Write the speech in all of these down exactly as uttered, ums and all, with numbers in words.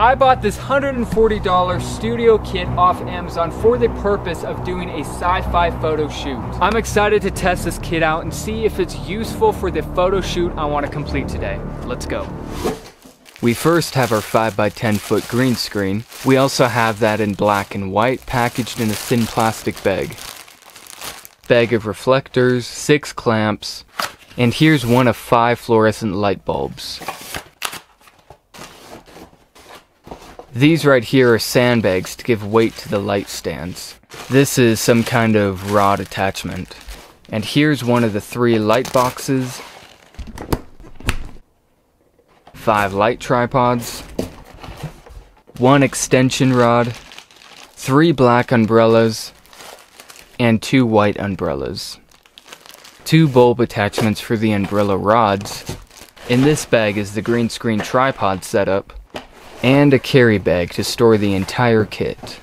I bought this one hundred forty dollar studio kit off Amazon for the purpose of doing a sci-fi photo shoot. I'm excited to test this kit out and see if it's useful for the photo shoot I want to complete today. Let's go. We first have our five by ten foot green screen. We also have that in black and white, packaged in a thin plastic bag. Bag of reflectors, six clamps, and here's one of five fluorescent light bulbs. These right here are sandbags to give weight to the light stands. This is some kind of rod attachment. And here's one of the three light boxes, five light tripods, one extension rod, three black umbrellas, and two white umbrellas. Two bulb attachments for the umbrella rods. In this bag is the green screen tripod setup, and a carry bag to store the entire kit.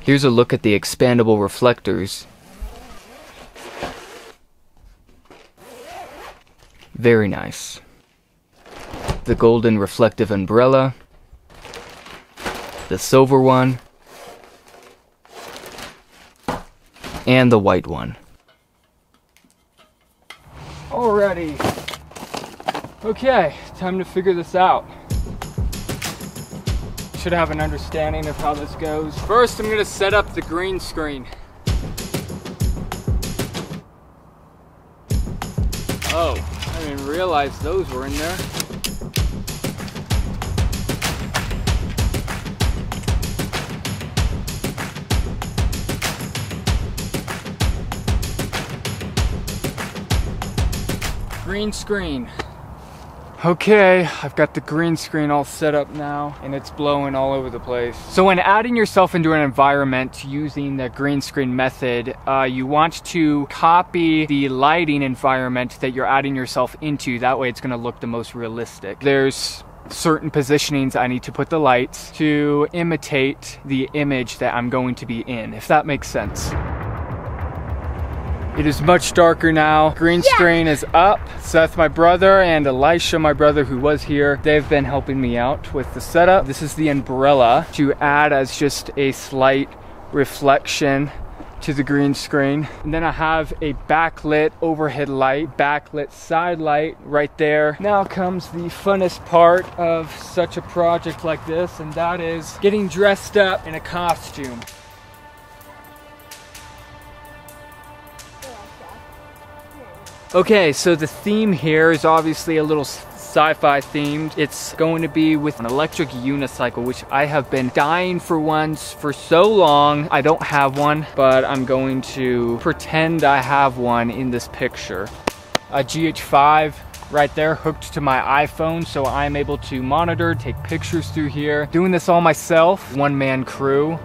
Here's a look at the expandable reflectors. Very nice. The golden reflective umbrella, the silver one, and the white one. Alrighty. Okay, time to figure this out. Should have an understanding of how this goes. First, I'm gonna set up the green screen. Oh, I didn't realize those were in there. Green screen. Okay, I've got the green screen all set up now, and it's blowing all over the place. So when adding yourself into an environment using the green screen method, uh, you want to copy the lighting environment that you're adding yourself into. That way it's gonna look the most realistic. There's certain positionings I need to put the lights to imitate the image that I'm going to be in, if that makes sense. It is much darker now. Green yeah. screen is up. Seth, my brother, and Elisha, my brother, who was here, they've been helping me out with the setup. This is the umbrella to add as just a slight reflection to the green screen. And then I have a backlit overhead light, backlit side light right there. Now comes the funnest part of such a project like this, and that is getting dressed up in a costume. Okay, so the theme here is obviously a little sci-fi themed. It's going to be with an electric unicycle, which I have been dying for once for so long. I don't have one, but I'm going to pretend I have one in this picture. A G H five right there hooked to my iPhone, so I'm able to monitor, take pictures through here. Doing this all myself, one-man crew.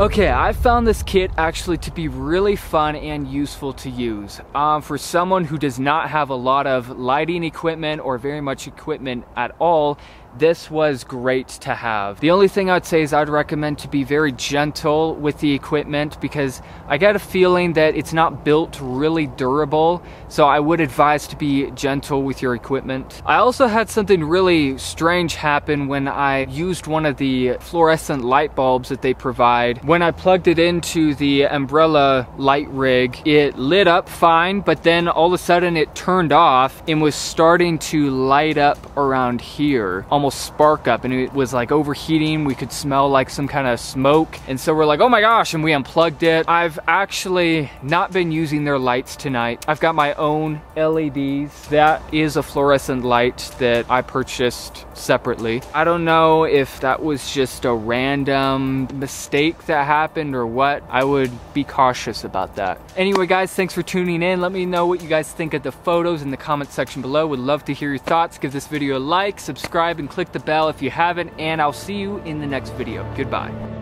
Okay, I found this kit actually to be really fun and useful to use. Um, for someone who does not have a lot of lighting equipment or very much equipment at all, this was great to have. The only thing I'd say is I'd recommend to be very gentle with the equipment, because I got a feeling that it's not built really durable, so I would advise to be gentle with your equipment. I also had something really strange happen when I used one of the fluorescent light bulbs that they provide. When I plugged it into the umbrella light rig, it lit up fine, but then all of a sudden it turned off and was starting to light up around here, almost spark up, and it was like overheating. We could smell like some kind of smoke, and so we're like, oh my gosh, and we unplugged it. I've actually not been using their lights tonight. I've got my own L E Ds. That is a fluorescent light that I purchased separately. I don't know if that was just a random mistake that happened or what. I would be cautious about that. Anyway, guys, thanks for tuning in. Let me know what you guys think of the photos in the comment section below. Would love to hear your thoughts. Give this video a like, subscribe, and click the bell if you haven't, and I'll see you in the next video. Goodbye.